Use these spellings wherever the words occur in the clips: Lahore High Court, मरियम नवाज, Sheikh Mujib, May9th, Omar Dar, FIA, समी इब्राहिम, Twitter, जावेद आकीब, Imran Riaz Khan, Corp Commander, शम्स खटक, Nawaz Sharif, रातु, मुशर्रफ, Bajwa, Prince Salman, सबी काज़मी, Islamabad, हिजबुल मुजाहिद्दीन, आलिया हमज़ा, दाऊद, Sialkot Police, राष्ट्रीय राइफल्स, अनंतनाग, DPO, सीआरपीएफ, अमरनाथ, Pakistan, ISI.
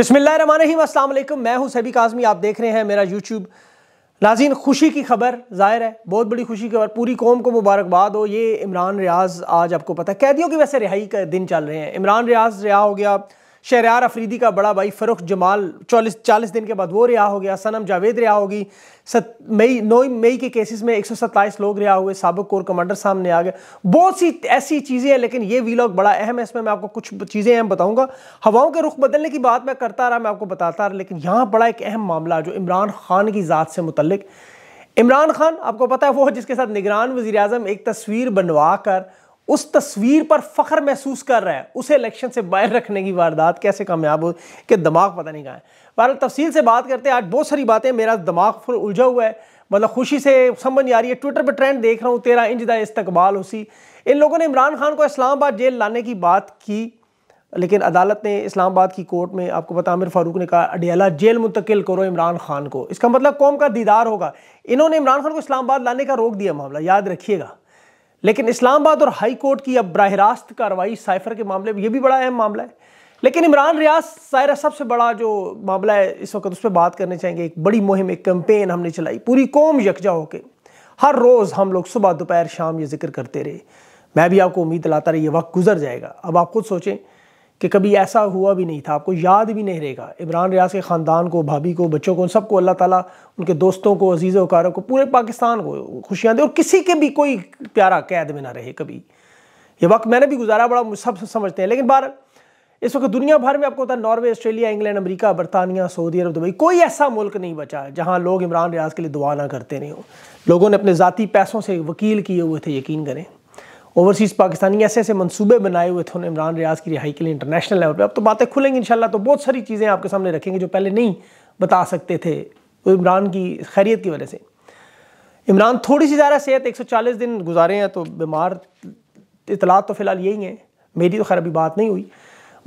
बिस्मिल्लाहिर्रहमानिर्रहीम, अस्सलाम वालेकुम। मैं हूं सबी काज़मी, आप देख रहे हैं मेरा यूट्यूब। नाज़रीन, खुशी की खबर, ज़ाहिर है बहुत बड़ी खुशी की खबर, पूरी कौम को मुबारकबाद हो। ये इमरान रियाज़, आज आपको पता है कैदियों की वैसे रिहाई का दिन चल रहे हैं, इमरान रियाज़ रिहा हो गया, शहरयार अफरीदी का बड़ा भाई फ़रूख जमाल 40 दिन के बाद वो रिहा हो गया, सनम जावेद रिहा होगी, 9 मई के केसेस में 127 लोग रिहा हुए, साबिक़ कोर कमांडर सामने आ गए, बहुत सी ऐसी चीज़ें हैं। लेकिन ये व्लॉग बड़ा अहम है, इसमें मैं आपको कुछ चीज़ें अहम बताऊंगा। हवाओं के रुख बदलने की बात मैं करता रहा, मैं आपको बताता रहा, लेकिन यहाँ बड़ा एक अहम मामला जो इमरान खान की ज़ात से मुतल्लिक। इमरान खान, आपको पता है, वो जिसके साथ निगरान वज़ीर-ए-आज़म एक तस्वीर बनवा कर उस तस्वीर पर फ़ख्र महसूस कर रहा है, उसे इलेक्शन से बाहर रखने की वारदात कैसे कामयाब हो कि दिमाग पता नहीं कहाँ है। बहरहाल तफसील से बात करते हैं, आज बहुत सारी बातें, मेरा दिमाग फुल उलझा हुआ है, मतलब खुशी से समझ नहीं आ रही है। ट्विटर पर ट्रेंड देख रहा हूँ, 13 इंच दा इस्तकबाल उसी। इन लोगों ने इमरान खान को इस्लामाबाद जेल लाने की बात की, लेकिन अदालत ने इस्लामाबाद की कोर्ट में, आपको पता, आमिर फ़ारूक ने कहा अडियाला जेल मुंतकिल करो इमरान खान को, इसका मतलब कौम का दीदार होगा। इन्होंने इमरान खान को इस्लामाबाद लाने का रोक दिया मामला, याद रखिएगा। लेकिन इस्लामाबाद और हाई कोर्ट की अब बराह रास्त कार्रवाई साइफर के मामले में, ये भी बड़ा अहम मामला है। लेकिन इमरान रियाज सायरा, सबसे बड़ा जो मामला है इस वक्त, उस पर बात करने चाहेंगे। एक बड़ी मुहिम, एक कैंपेन हमने चलाई, पूरी कौम यकजा होकर, हर रोज़ हम लोग सुबह दोपहर शाम ये जिक्र करते रहे, मैं भी आपको उम्मीद दिलाता रही, ये वक्त गुजर जाएगा। अब आप खुद सोचें कि कभी ऐसा हुआ भी नहीं था, आपको याद भी नहीं रहेगा। इमरान रियाज के ख़ानदान को, भाभी को, बच्चों को, उन सबको अल्लाह ताला, उनके दोस्तों को, अजीज़ वकारों को, पूरे पाकिस्तान को खुशियाँ दे, और किसी के भी कोई प्यारा कैद में ना रहे कभी। ये वक्त मैंने भी गुजारा, बड़ा सब समझते हैं। लेकिन बार इस वक्त दुनिया भर में, आपको पता है, नॉर्वे, ऑस्ट्रेलिया, इंग्लैंड, अमेरिका, बरतानिया, सऊदी अरब, दुबई, कोई ऐसा मुल्क नहीं बचा जहाँ लोग इमरान रियाज के लिए दुआ ना करते नहीं हो। लोगों ने अपने ज़ाती पैसों से वकील किए हुए थे, यकीन करें। ओवरसीज़ पाकिस्तानी ऐसे ऐसे मंसूबे बनाए हुए थे उन्होंने इमरान रियाज की रिहाई के लिए इंटरनेशनल लेवल पे। अब तो बातें खुलेंगी इंशाल्लाह, तो बहुत सारी चीज़ें आपके सामने रखेंगे जो पहले नहीं बता सकते थे इमरान की खैरियत की वजह से। इमरान थोड़ी सी ज़्यादा सेहत, 140 दिन गुजारे हैं तो बीमार, इतलात तो फ़िलहाल यही हैं, मेरी तो खैर अभी बात नहीं हुई।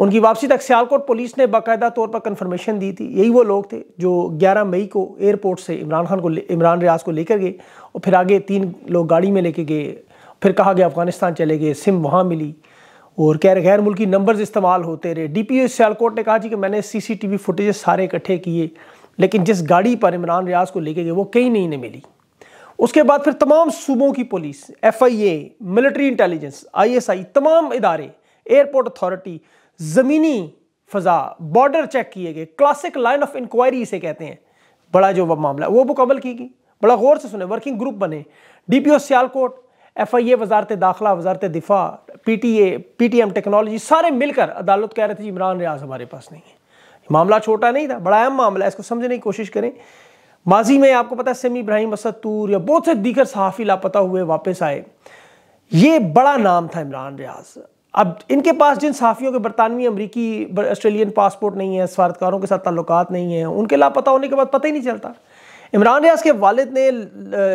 उनकी वापसी तक सियालकोट पुलिस ने बाकायदा तौर पर कन्फर्मेशन दी थी, यही वो लोग थे जो 11 मई को एयरपोर्ट से इमरान रियाज को लेकर गए, और फिर आगे 3 लोग गाड़ी में लेके गए, फिर कहा गया अफगानिस्तान चले गए, सिम वहाँ मिली, और गैर मुल्की नंबर्स इस्तेमाल होते रहे। DPO सियालकोट ने कहा जी कि मैंने CCTV फुटेज सारे इकट्ठे किए, लेकिन जिस गाड़ी पर इमरान रियाज को लेके गए वो कहीं नहीं मिली। उसके बाद फिर तमाम सूबों की police, FIA, military intelligence, ISI, तमाम इदारे, एयरपोर्ट अथॉरिटी, ज़मीनी फ़ज़ा, बॉर्डर चेक किए गए। क्लासिक लाइन ऑफ इंक्वायरी इसे कहते हैं, बड़ा जो मामला वो मुकम्मल की गई। बड़ा गौर से सुने, वर्किंग ग्रुप बने, DPO सियालकोट, FIA, वजारत दाखिला, वजारत दिफा, PTM, टेक्नोलॉजी, सारे मिलकर अदालत कह रहे थे इमरान रियाज हमारे पास नहीं है। मामला छोटा नहीं था, बड़ा अहम मामला है, इसको समझने की कोशिश करें। माजी में, आपको पता है, समी इब्राहिम, असदूर या बहुत से दीगर सहाफ़ी लापता हुए, वापस आए। ये बड़ा नाम था इमरान रियाज। अब इनके पास जिन सहाफ़ियों के बरतानवी, अमरीकी, ऑस्ट्रेलियन पासपोर्ट नहीं है, सफारतकारों के साथ ताल्लुकात नहीं है, उनके लापता होने के बाद पता ही नहीं चलता। इमरान रियाज के वालिद ने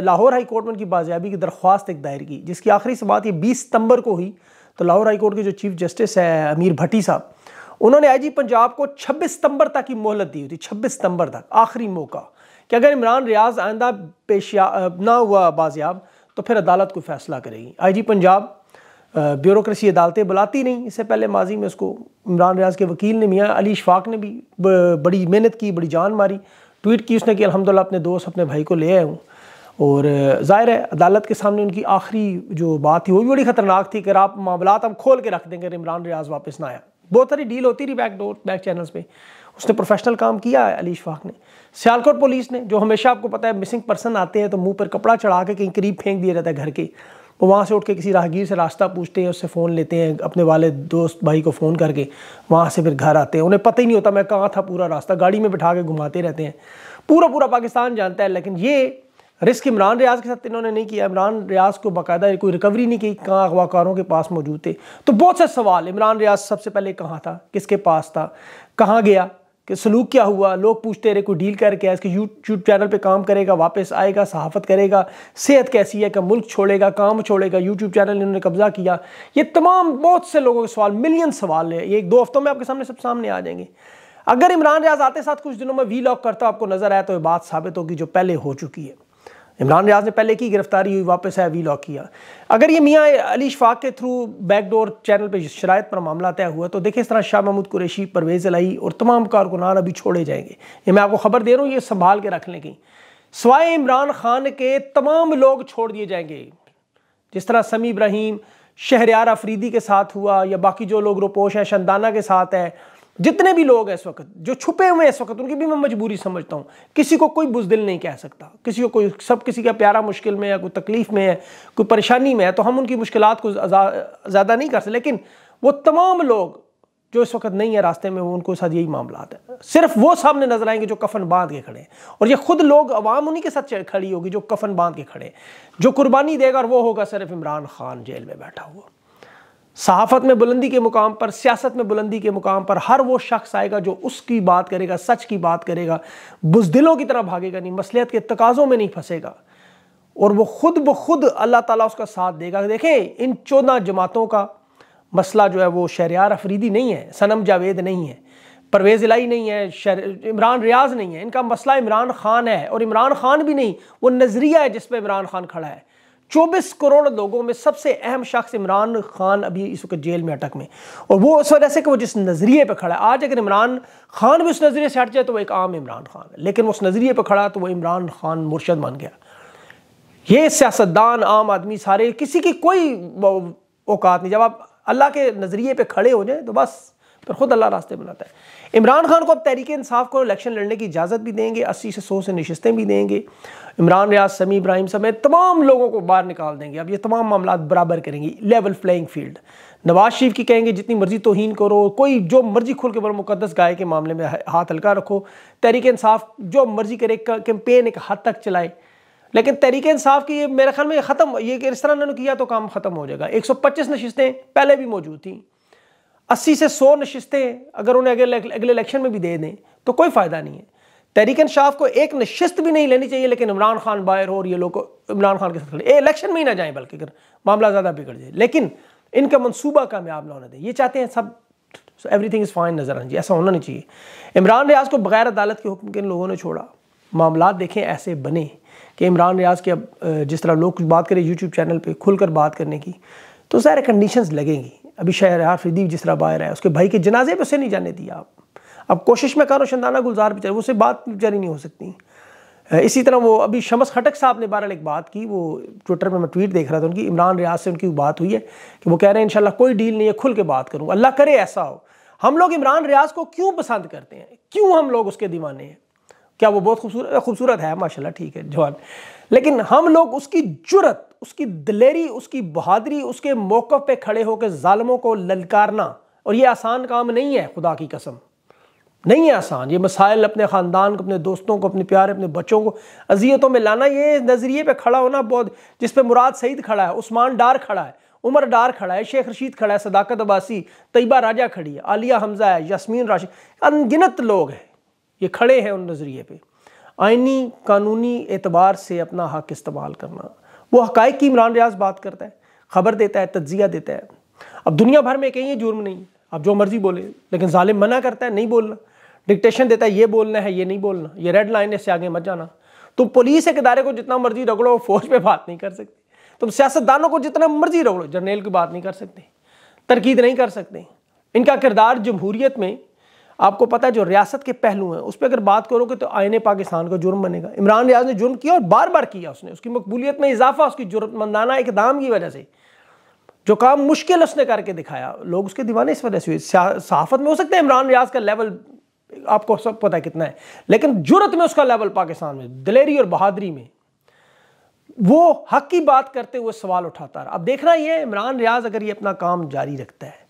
लाहौर हाई कोर्ट में उनकी बाजियाबी की दरख्वास्त एक दायर की, जिसकी आखिरी समाअत ये 20 सितंबर को हुई। तो लाहौर हाई कोर्ट के जो चीफ जस्टिस है अमीर भट्टी साहब, उन्होंने IG पंजाब को 26 सितंबर तक की मोहलत दी हुई थी, 26 सितंबर तक आखिरी मौका, कि अगर इमरान रियाज आइंदा पेशिया ना हुआ बाजियाब तो फिर अदालत कोई फैसला करेगी। IG पंजाब, ब्यूरोक्रेसी अदालतें बुलाती नहीं, इससे पहले माजी में उसको इमरान रियाज के वकील ने, मियाँ अली अशफाक ने भी बड़ी मेहनत की, बड़ी जान मारी, ट्वीट की उसने कि अल्हम्दुलिल्लाह अपने दोस्त, अपने भाई को ले आया हूँ। और ज़ाहिर है अदालत के सामने उनकी आखिरी जो बात थी वो भी बड़ी ख़तरनाक थी कि आप मामलात हम खोल के रख देंगे अगर इमरान रियाज वापस ना आया। बहुत सारी डील होती रही बैक चैनल्स पे, उसने प्रोफेशनल काम किया है अली अशफाक ने। सियालकोट पुलिस ने, जो हमेशा आपको पता है मिसिंग पर्सन आते हैं तो मुँह पर कपड़ा चढ़ा के कहीं करीब फेंक दिया जाता है घर के, वो वहाँ से उठ के किसी राहगीर से रास्ता पूछते हैं, उससे फ़ोन लेते हैं, अपने वाले दोस्त भाई को फ़ोन करके वहाँ से फिर घर आते हैं, उन्हें पता ही नहीं होता मैं कहाँ था, पूरा रास्ता गाड़ी में बिठा के घुमाते रहते हैं, पूरा पाकिस्तान जानता है। लेकिन ये रिस्क इमरान रियाज के साथ इन्होंने नहीं किया, इमरान रियाज को बाकायदा कोई रिकवरी नहीं की, कहाँ अगवाकारों के पास मौजूद थे। तो बहुत से सवाल, इमरान रियाज सबसे पहले कहाँ था, किसके पास था, कहाँ गया, कि सलूक क्या हुआ, लोग पूछते रहे कोई डील करके आया, इसके यूट्यूब चैनल पे काम करेगा, वापस आएगा, सहाफ़त करेगा, सेहत कैसी है, का मुल्क छोड़ेगा, काम छोड़ेगा, यूट्यूब चैनल इन्होंने कब्जा किया, ये तमाम बहुत से लोगों के सवाल, मिलियन सवाल है, ये 1-2 हफ्तों में आपके सामने सब सामने आ जाएंगे। अगर इमरान रियाज आते साथ कुछ दिनों में व्लॉग करता आपको नज़र आया तो ये बात साबित होगी जो पहले हो चुकी है। इमरान रियाज ने पहले की गिरफ्तारी हुई, वापस आया, वी लॉक किया। अगर ये मियाँ अली इशफाक के थ्रू बैकडोर चैनल पे शराइत पर मामला तय हुआ तो देखिए इस तरह शाह महमूद कुरैशी, परवेज़ इलाही और तमाम कारकुनान अभी छोड़े जाएंगे। ये मैं आपको खबर दे रहा हूँ, ये संभाल के रख लें कहीं। सवाए इमरान खान के तमाम लोग छोड़ दिए जाएंगे, जिस तरह समी इब्राहिम, शहरयार अफरीदी के साथ हुआ या बाकी जो लोग रोपोश है, शंदाना के साथ है, जितने भी लोग हैं इस वक्त जो छुपे हुए हैं इस वक्त, उनकी भी मैं मजबूरी समझता हूँ। किसी को कोई बुज़दिल नहीं कह सकता, किसी को कोई, सब किसी का प्यारा मुश्किल में है, कोई तकलीफ़ में है, कोई परेशानी में है, तो हम उनकी मुश्किलात को ज़्यादा नहीं कर सकते। लेकिन वो तमाम लोग जो इस वक्त नहीं है रास्ते में, वो उनको साथ यही मामला आता है। सिर्फ वो सामने नजर आएंगे जो कफन बांध के खड़े हैं, और ये खुद लोग अवाम उन्हीं के साथ खड़ी होगी जो कफन बांध के खड़े हैं। जो कुर्बानी देगा और वो होगा सिर्फ इमरान खान जेल में बैठा हुआ। सहाफ़त में बुलंदी के मुकाम पर, सियासत में बुलंदी के मुकाम पर हर वो शख्स आएगा जो उसकी बात करेगा, सच की बात करेगा, बुज़दिलों की तरह भागेगा नहीं, मसलियत के तकाज़ों में नहीं फंसेगा, और वो खुद ब खुद अल्लाह ताला उसका साथ देगा। देखें इन 14 जमातों का मसला जो है वो शहरयार अफरीदी नहीं है, सनम जावेद नहीं है, परवेज़ इलाही नहीं है, इमरान रियाज नहीं है। इनका मसला इमरान खान है, और इमरान खान भी नहीं, वो नज़रिया है जिस पर इमरान खान खड़ा है। 24 करोड़ लोगों में सबसे अहम शख्स इमरान खान अभी इस वक्त जेल में अटक में, और वो उस वजह से कि वो जिस नज़रिए पे खड़ा है। आज अगर इमरान खान भी उस नज़रिए से हट जाए तो वो एक आम इमरान खान है, लेकिन उस नज़रिए पे खड़ा तो वो इमरान खान मुर्शद बन गया। ये सियासतदान, आम आदमी, सारे, किसी की कोई औकात नहीं। जब आप अल्लाह के नज़रिए पर खड़े हो जाएँ तो बस पर ख़ुद अल्लाह रास्ते बनाता है। इमरान खान को अब तहरीक इंसाफ को इलेक्शन लड़ने की इजाज़त भी देंगे, 80 से 100 से नशस्तें भी देंगे। इमरान रियाज, समी इब्राहिम समेत तमाम लोगों को बाहर निकाल देंगे। अब ये तमाम मामला बराबर करेंगे, level playing field. Nawaz Sharif की कहेंगे जितनी मर्जी तौहीन करो, कोई जो मर्जी खुल के, मुकद्दस गाय के मामले में हाथ हल्का रखो। तहरीक इंसाफ जो मर्जी करे, कैंपेन एक हद तक चलाए, लेकिन तहरीक इंसाफ की मेरे ख्याल में ख़त्म, ये इस तरह उन्होंने किया तो काम ख़त्म हो जाएगा। 125 नशस्तें पहले भी मौजूद थी, 80 से 100 नशिस्तें अगर उन्हें अगले इलेक्शन में भी दे दें तो कोई फ़ायदा नहीं है। तहरीक इंसाफ को एक नशिस्त भी नहीं लेनी चाहिए, लेकिन इमरान खान बाहर हो और ये लोग इमरान खान के साथ इलेक्शन में ही ना जाएं, बल्कि अगर मामला ज़्यादा बिगड़ जाए, लेकिन इनका मंसूबा कामयाब ना होने दें। ये चाहते हैं सब एवरीथिंग इज़ फाइन नजर आना चाहिए, ऐसा होना नहीं चाहिए। इमरान रियाज को बगैर अदालत के हुक्म के इन लोगों ने छोड़ा। मामला देखें ऐसे बने कि इमरान रियाज के अब जिस तरह लोग बात करें यूट्यूब चैनल पर खुलकर बात करने की, तो सारे कंडीशंस लगेंगी। अभी शहरयार अफरीदी जिस तरह बाहर है, उसके भाई के जनाजे पे उसे नहीं जाने दिया। अब कोशिश में करो, शंदाना गुलजार बेचारे, उससे बात बेचारी नहीं हो सकती। इसी तरह वो अभी शम्स खटक साहब ने बहरहाल एक बात की, वो ट्विटर पे मैं ट्वीट देख रहा था उनकी, इमरान रियाज से उनकी बात हुई है कि वो कह रहे हैं इंशाल्लाह कोई डील नहीं है, खुल के बात करूँ, अल्लाह करे ऐसा हो। हम लोग इमरान रियाज को क्यों पसंद करते हैं, क्यों हम लोग उसके दीवाने हैं? क्या वो बहुत खूबसूरत है, माशाल्लाह, ठीक है, जवान, लेकिन हम लोग उसकी जुर्रत, उसकी दिलेरी, उसकी बहादुरी, उसके मौक़ पे खड़े होकर ज़ालिमों को ललकारना, और ये आसान काम नहीं है, खुदा की कसम नहीं है आसान। ये मसाइल अपने ख़ानदान को, अपने दोस्तों को, अपने प्यारे, अपने बच्चों को अजियतों में लाना, ये नज़रिए पे खड़ा होना बहुत, जिस पे मुराद सईद खड़ा है, उस्मान डार खड़ा है, उमर डार खड़ा है, शेख रशीद खड़ा है, सदाकत अब्बासी, तैयबा राजा खड़ी है, आलिया हमज़ा है, यास्मीन राशिद, अनगिनत लोग हैं ये खड़े हैं उन नज़रिए पर। आइनी कानूनी एतबार से अपना हक़ इस्तेमाल करना, वो हक़ाइक़ की इमरान रियाज बात करता है, ख़बर देता है, तज्जिया देता है। अब दुनिया भर में कहीं जुर्म नहीं है, आप जो मर्ज़ी बोले, लेकिन ज़ालिम मना करता है, नहीं बोलना, डिक्टेशन देता है, ये बोलना है, ये नहीं बोलना, ये रेड लाइन, इससे आगे मत जाना। तुम पुलिस एक अदारे को जितना मर्जी रगड़ो, फौज पे बात नहीं कर सकते। तुम सियासतदानों को जितना मर्जी रगड़ो, जर्नेल की बात नहीं कर सकते, तरकीद नहीं कर सकते। इनका किरदार जमहूरीत में, आपको पता है जो रियासत के पहलू हैं उस पर अगर बात करोगे तो आईने पाकिस्तान का जुर्म बनेगा। इमरान रियाज ने जुर्म किया और बार बार किया, उसने उसकी मकबूलियत में इजाफा, उसकी जुर्मंदाना इकदाम की वजह से जो काम मुश्किल उसने करके दिखाया, लोग उसके दीवाने इस वजह से हुए। सहाफत में हो सकता है इमरान रियाज का लेवल आपको सब पता है कितना है, लेकिन जुर्रत में उसका लेवल पाकिस्तान में, दिलेरी और बहादुरी में, वो हक़ की बात करते हुए सवाल उठाता रहा। अब देखना यह है इमरान रियाज अगर ये अपना काम जारी रखता है,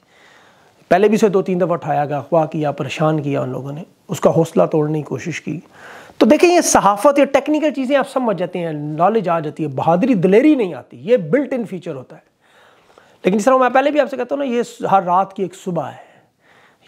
पहले भी उसे 2-3 दफ़ा उठाया गया, अगवा किया, परेशान किया उन लोगों ने, उसका हौसला तोड़ने की कोशिश की, तो देखें ये सहाफ़त या टेक्निकल चीज़ें आप समझ जाते हैं, नॉलेज आ जाती है, बहादुरी दिलेरी नहीं आती, ये बिल्ट इन फीचर होता है। लेकिन जिस तरह मैं पहले भी आपसे कहता हूँ ना, ये हर रात की एक सुबह है,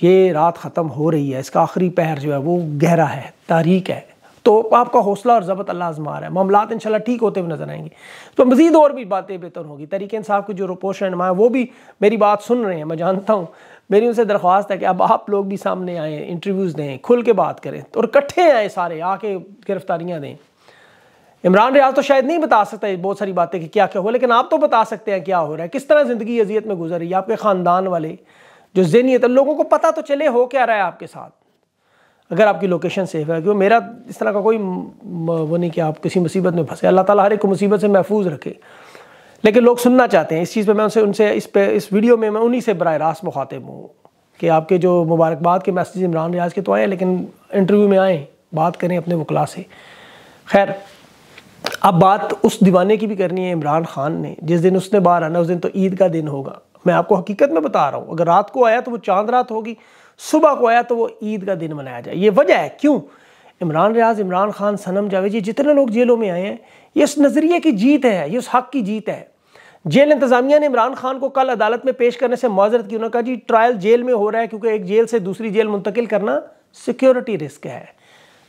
ये रात ख़त्म हो रही है, इसका आखिरी पहर जो है वो गहरा है, तारीक है, तो आपका हौसला और ज़बत अल्लाह आजमार है, मामलात इंशाल्लाह ठीक होते हुए नजर आएंगे। तो मज़ीद और भी बातें बेहतर होगी। तहरीक इंसाफ के जो रोपोश रहनुमा है वो भी मेरी बात सुन रहे हैं, मैं जानता हूँ, मेरी उनसे दरख्वास्त है कि अब आप लोग भी सामने आएँ, इंटरव्यूज़ दें, खुल के बात करें, और इकट्ठे आएँ, सारे आके गिरफ्तारियाँ दें। इमरान रियाज तो शायद नहीं बता सकता बहुत सारी बातें कि क्या क्या हुआ, लेकिन आप तो बता सकते हैं क्या हो रहा है, किस तरह ज़िंदगी अजियत में गुजर रही है, आपके ख़ानदान वाले जो ज़हनियत है, लोगों को पता तो चले हो क्या रहा है आपके साथ, अगर आपकी लोकेशन सेफ़ है। क्यों मेरा इस तरह का कोई वो नहीं कि आप किसी मुसीबत में फंसे, अल्लाह ताला हर एक को मुसीबत से महफूज रखे, लेकिन लोग सुनना चाहते हैं इस चीज़ पर। मैं उनसे इस वीडियो में मैं उन्हीं से बराह रास्त मुखातिब हूँ कि आपके जो मुबारकबाद के मैसेज इमरान रियाज के तो आए, लेकिन इंटरव्यू में आएँ, बात करें अपने वकला से। खैर अब बात उस दीवाने की भी करनी है इमरान खान ने, जिस दिन उसने बाहर आना उस दिन तो ईद का दिन होगा। मैं आपको हकीकत में बता रहा हूँ, अगर रात को आया तो वो चांद रात होगी, सुबह को आया तो वो ईद का दिन मनाया जाए। ये वजह है क्यों इमरान रियाज, इमरान खान, सनम जावेद, ये जितने लोग जेलों में आए हैं ये उस नज़रिए की जीत है, ये उस हक़ की जीत है। जेल इंतज़ामिया ने इमरान खान को कल अदालत में पेश करने से माजरत की। उन्होंने कहा जी ट्रायल जेल में हो रहा है क्योंकि एक जेल से दूसरी जेल मुंतकिल करना सिक्योरिटी रिस्क है।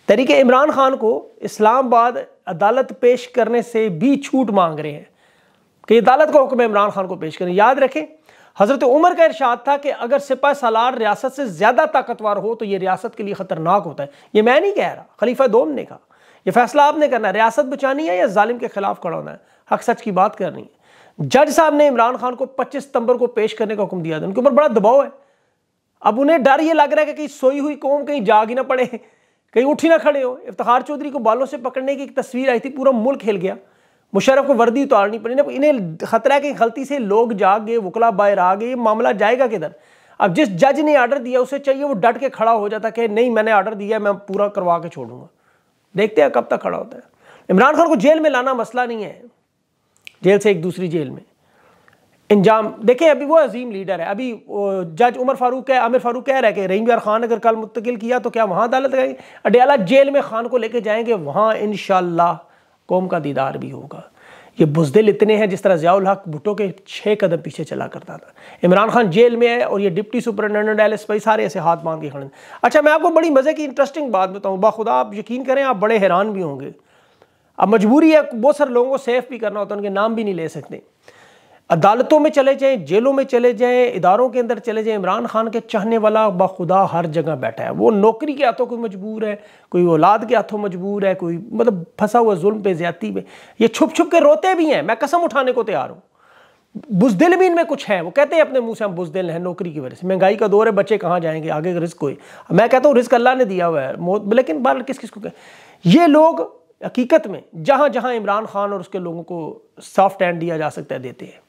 तरीके इमरान खान को इस्लामाबाद अदालत पेश करने से भी छूट मांग रहे हैं कि अदालत का हुक्म है इमरान खान को पेश करें। याद रखें हज़रत उमर का इरशाद था कि अगर सिपह सालार रियासत से ज़्यादा ताकतवर हो तो ये रियासत के लिए ख़तरनाक होता है। ये मैं नहीं कह रहा, खलीफा दोम ने कहा। यह फैसला आपने करना है, रियासत बचानी है या जालिम के खिलाफ खड़ा होना है, हक सच की बात करनी है। जज साहब ने इमरान खान को 25 सितंबर को पेश करने का हुक्म दिया था। उनके ऊपर बड़ा दबाव है, अब उन्हें डर ये लग रहा है कि कहीं सोई हुई कौम कहीं जाग ही ना पड़े, कहीं उठी ना खड़े हो। इफ्तिखार चौधरी को बालों से पकड़ने की एक तस्वीर आई थी, पूरा मुल्क हिल गया। मुशर्रफ को वर्दी उतारनी पड़ी ना, इन्हें खतरा है कि गलती से लोग जाग गए, वकला बाहर आ गए, ये मामला जाएगा किधर। अब जिस जज ने आर्डर दिया उसे चाहिए वो डट के खड़ा हो जाता कि नहीं मैंने आर्डर दिया, मैं पूरा करवा के छोड़ूंगा। देखते हैं कब तक खड़ा होता है। इमरान खान को जेल में लाना मसला नहीं है, जेल से एक दूसरी जेल में इंजाम। देखें अभी वो अजीम लीडर है, अभी जज उमर फारूक है, आमिर फारूक कह रहा है कि रहीम यार खान अगर कल मुंतकिल किया तो क्या वहाँ अदालत लगाएंगे। अडियाला जेल में खान को लेके जाएंगे, वहाँ इंशाअल्लाह कौम का दीदार भी होगा। ये बुजदिल इतने हैं, जिस तरह जया उल-हक भुट्टो के 6 कदम पीछे चला करता था। इमरान खान जेल में है और ये डिप्टी सुपरिटेंडेंट एलएसपी सारे ऐसे हाथ बांध के खड़े। अच्छा मैं आपको बड़ी मज़े की इंटरेस्टिंग बात बताऊँ, बाखुदा आप यकीन करें आप बड़े हैरान भी होंगे। अब मजबूरी है, बहुत सारे लोगों को सेफ भी करना होता है, उनके नाम भी नहीं ले सकते। अदालतों में चले जाएँ, जेलों में चले जाएँ, इदारों के अंदर चले जाएँ, इमरान खान के चाहने वाला बाखुदा हर जगह बैठा है। वो नौकरी के हाथों कोई मजबूर है, कोई औलाद के हाथों मजबूर है, कोई मतलब फंसा हुआ जुल्म पे, ज्यादती पे। ये छुप छुप के रोते भी हैं, मैं कसम उठाने को तैयार हूँ। बुजदिल भी इनमें कुछ है, वो कहते हैं अपने मुँह से हम बुजदिल हैं नौकरी की वजह से, महंगाई का दौर है, बच्चे कहाँ जाएंगे, आगे रिस्क कोई। मैं कहता हूँ रिस्क अल्लाह ने दिया हुआ है मौत, लेकिन बाल किस किस को कहें। ये लोग हकीकत में जहाँ जहाँ इमरान खान और उसके लोगों को सॉफ्ट हैंड दिया जा सकता है देते हैं।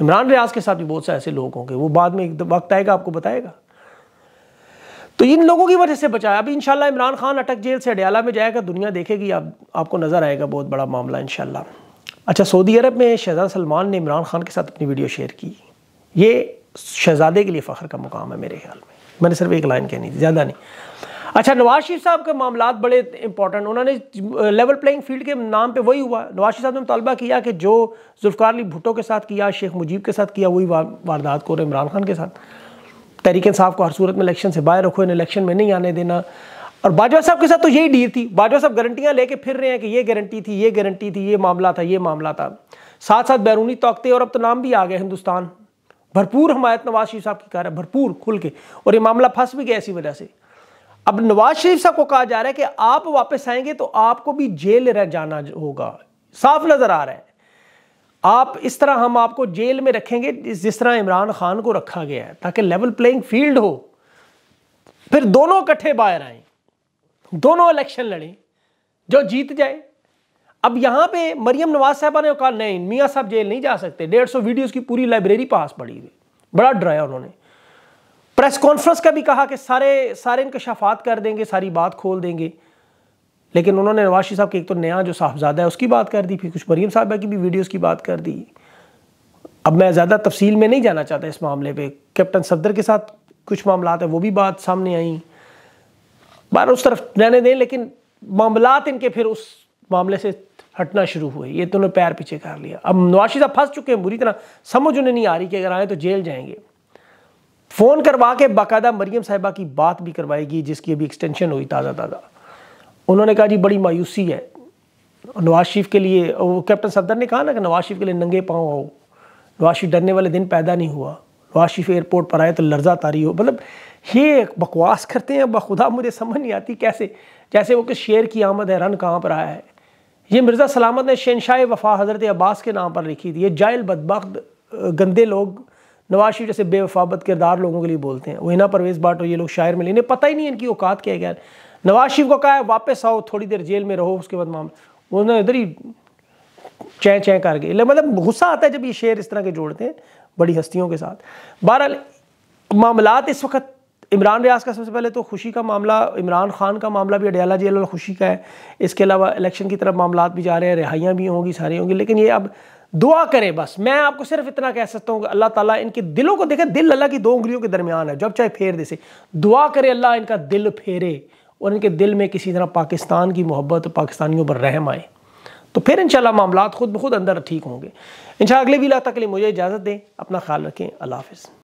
इमरान रियाज के साथ भी बहुत से ऐसे लोग होंगे, वो बाद में एक वक्त आएगा आपको बताएगा। तो इन लोगों की वजह से बचाया। अभी इंशाल्लाह इमरान खान अटक जेल से अडियाला में जाएगा, दुनिया देखेगी, आपको नज़र आएगा बहुत बड़ा मामला इंशाल्लाह। अच्छा सऊदी अरब में शहजादा सलमान ने इमरान खान के साथ अपनी वीडियो शेयर की, ये शहजादे के लिए फ़ख्र का मुकाम है मेरे ख्याल में। मैंने सिर्फ एक लाइन कहनी थी, ज़्यादा नहीं। अच्छा नवाज शरीफ साहब के मामला बड़े इंपॉर्टेंट, उन्होंने लेवल प्लेइंग फील्ड के नाम पे वही हुआ। नवाज शरीफ साहब ने मुतालबा किया कि जो जुल्फ़िकार अली भुट्टो के साथ किया, शेख मुजीब के साथ किया, वही वारदात को इमरान खान के साथ। तहरीक-ए-इंसाफ को हर सूरत में इलेक्शन से बाहर रखो, इन इलेक्शन में नहीं आने देना। और बाजवा साहब के साथ तो यही डील थी, बाजवा साहब गारंटियाँ लेके फिर रहे हैं कि ये गारंटी थी, ये गारंटी थी, ये मामला था, ये मामला था। साथ साथ बैरूनी ताकतें और अब तो नाम भी आ गए, हिंदुस्तान भरपूर हमायत नवाज शरीफ साहब की कर रहा है, भरपूर खुल के। और ये मामला फंस भी गया इसी वजह से। अब नवाज शरीफ साहब को कहा जा रहा है कि आप वापस आएंगे तो आपको भी जेल रह जाना होगा। साफ नजर आ रहा है, आप इस तरह हम आपको जेल में रखेंगे जिस तरह इमरान खान को रखा गया है, ताकि लेवल प्लेइंग फील्ड हो, फिर दोनों इकट्ठे बाहर आए, दोनों इलेक्शन लड़ें, जो जीत जाए। अब यहां पे मरियम नवाज साहबा ने कहा नहीं मियाँ साहब जेल नहीं जा सकते, 150 वीडियोज की पूरी लाइब्रेरी पास पड़ी हुई, बड़ा डराया उन्होंने। प्रेस कॉन्फ्रेंस का भी कहा कि सारे इंकशाफात कर देंगे, सारी बात खोल देंगे। लेकिन उन्होंने नवाज शरीफ साहब के एक तो नया जो साहबजादा है उसकी बात कर दी, फिर कुछ मरीम साहबा की भी वीडियोस की बात कर दी। अब मैं ज़्यादा तफसील में नहीं जाना चाहता इस मामले पे। कैप्टन सदर के साथ कुछ मामला है, वो भी बात सामने आई, बार उस तरफ रहने दें। लेकिन मामला इनके फिर उस मामले से हटना शुरू हुए, ये तो उन्होंने पैर पीछे कर लिया। अब नवाज शरीफ साहब फंस चुके हैं बुरी तरह, समझ उन्हें नहीं आ रही कि अगर आए तो जेल जाएंगे। फ़ोन करवा के बाकायदा मरियम साहिबा की बात भी करवाएगी, जिसकी अभी एक्सटेंशन हुई ताज़ा। उन्होंने कहा जी बड़ी मायूसी है नवाज शरीफ के लिए। वो कैप्टन सदर ने कहा ना कि नवाज शरीफ के लिए नंगे पाँव आओ, नवाज शरीफ डरने वाले दिन पैदा नहीं हुआ, नवाज शरीफ एयरपोर्ट पर आए तो लर्जा तारी हो। मतलब ये बकवास करते हैं, बखुदा मुझे समझ नहीं आती कैसे, जैसे वो कि शेर की आमद है रन कहाँ पर आया है। ये मिर्ज़ा सलामत ने शहनशाह वफा हज़रत अब्बास के नाम पर लिखी थी। ये जाहिल बदबख्त गंदे लोग नवाज शरीफ जैसे बेवफा बदकिरदार लोगों के लिए बोलते हैं। वो हिना परवेज़ बाटो ये लोग शायर मिले, इन्हें पता ही नहीं इनकी औकात क्या है। गैर नवाज शरीफ को कहा है वापस आओ, थोड़ी देर जेल में रहो, उसके बाद मामला उन्होंने इधर ही चैं चैं कर गए। मतलब गुस्सा आता है जब ये शेर इस तरह के जोड़ते हैं बड़ी हस्तियों के साथ। बहरहाल मामलात इस वक्त इमरान रियाज का सबसे पहले तो खुशी का मामला, इमरान खान का मामला भी अडियाला जेल और खुशी का है। इसके अलावा इलेक्शन की तरफ मामला भी जा रहे हैं, रिहाइयाँ भी होंगी, सारी होंगी। लेकिन ये अब दुआ करें, बस मैं आपको सिर्फ इतना कह सकता हूँ कि अल्लाह ताला इनके दिलों को देखे, दिल अल्लाह की दो उंगलियों के दरमियान है, जब चाहे फेर दे से। दुआ करें अल्लाह इनका दिल फेरे और इनके दिल में किसी तरह पाकिस्तान की मोहब्बत, पाकिस्तानियों पर रहम आए, तो फिर इंशाल्लाह मामलात खुद ब खुद अंदर ठीक होंगे। इंशाल्लाह अगले वीला तक के लिए मुझे इजाज़त दें, अपना ख्याल रखें, अल्लाह हाफ़िज़।